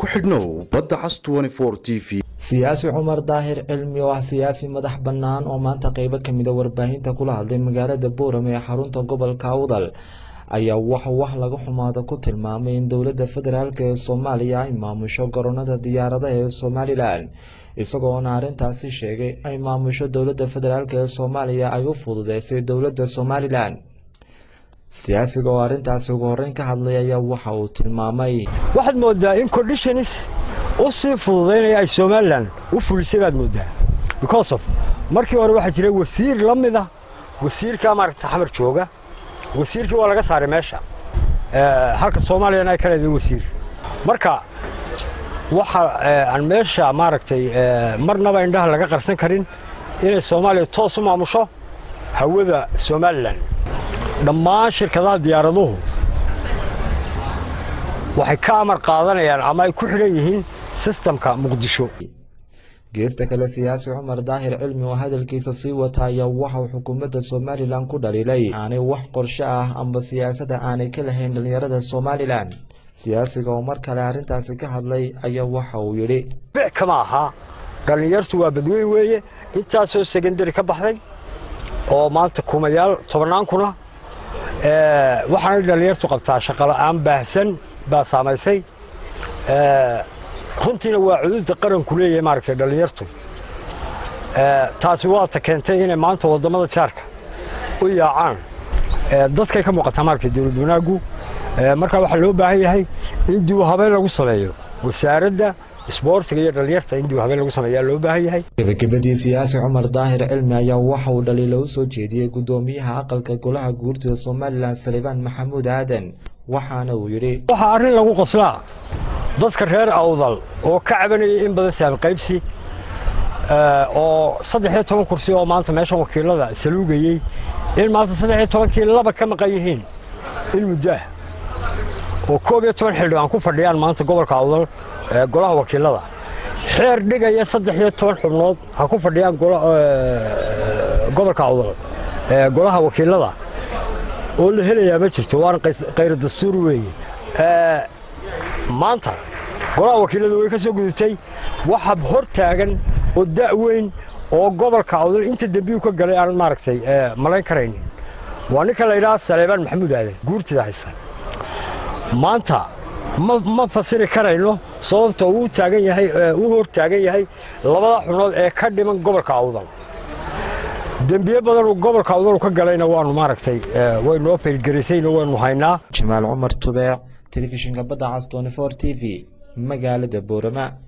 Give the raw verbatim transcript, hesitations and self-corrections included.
كحدنو بدعس أربعة وعشرين تيفي. سياسي عمر داهر علمي واه سياسي مدح بنان oo maanta qaybo ka mid ah warbaahinta kula hadlay magaalada Boorama ee xarunta gobolka Awdal ayaa waxa wax laga xumaado ku tilmaamay in dawladda federaalka ee Soomaaliya ay maamusho garoonada diyaaradaha ee Somaliland isagoo aan arrintaasi sheegay ay maamusho dawladda federaalka ee Soomaaliya ay u fududeysay dawladda Somaliland. siyaasiga oo arrintaasi ugu horreyn ka hadlay ayaa waxa uu tilmaamay waxaad moodaa in conditions oo si fududeynaya ay Somaliland u fulisay baad moodaa because of markii hore waxa jiray wasiir la mid ah wasiirka maarta xamar jooga wasiirka waa laga saaray meesha ee halka Soomaaliland ay kala yahay wasiir marka waxa aan meesha maartay marnaba indhaha laga qarsan karin in Soomaaliya toos u maamusho hawada Somaliland dhammaan shirkadaha diyaaraduhu waxay ka amar qaadanayaan ama ay ku xiran yihiin systemka Muqdisho. geesta kale siyaasi Cumar Daahir cilmi oo hadalkiisa sii wataya waxa uu xukuumadda Somaliland ku dhaliilay aanay wax qorshe ah amba siyaasada aanay ka lahayn dhalinyarada Somaliland. siyaasiga oo mar kale arrintaasi ka hadlay ayaa waxa uu yiri bic kama aha dhalinyartu waa badweyn weeye intaas oo secondary ka baxday oo maanta kumayaal tobanaan kuna ee waxaan dhalinyartu qabtaa shaqo la'aan baahsan ba saameysay ee runtiina waa cududa qaran ku leeyahay maaragtay dhalinyartu ee taasi waa ta keentay in maanta wadamada jaarka u yaacaan ee dadka ka muuqata maaragtay dawlad wanaagu ee marka waxa loo baahan yahay in dib u habeyn lagu sameeyo wasaaradda sports iyo dhalinyarta in dib u habeyn lagu sameeyaa loo baahan yahay. Gabagabadii siyaasi Cumar Daahir cilmi ayaa waxa uu dhaliilo soo jeediyay gudoomiyaha aqalka golaha guurtida Soomaaliland Saleebaan Maxamuud Aadan waxaana uu yiri waxa arrin lagu qoslaa dadka reer Awdal oo ka cabanay in badan saab qaybsi oo saddex iyo toban kursi oo maanta meesha wakiilada saluugayay in maanta saddex iyo toban kii laba ka maqan yihiin in muddah oo koob iyo toban xildhibaan ku fadhiyaan maanta gobolka Awdal ee golaha wakiilada xeer dhigaya saddex iyo toban xubnood ha ku fadhiyaan gobolka Awdal ee golaha wakiilada oo la helayaa ma jirto waan qeyr dastuur weey ee maanta golaha wakiilada way ka soo gudubtay waxa hor taagan oo da' weyn oo gobolka Awdal inta dambiyo ka galay aan maaragtay ee malayn karayn waa ninka la yiraahdo Saleebaan Maxamuud Aadan guurtida haysan maanta ma ma fasiri karayno sababta uu taagan yahay uu hor taagan yahay labada xubnood ee ka dhiman gobolka Awdal dembiye badan oo gobolka Awdal ka galayna waanu maaragtay way noo feelgarisay waanu haynaa. Jamaal Cumar Tubee telefishinka Badda Cas twenty four T V magaalada Boorama.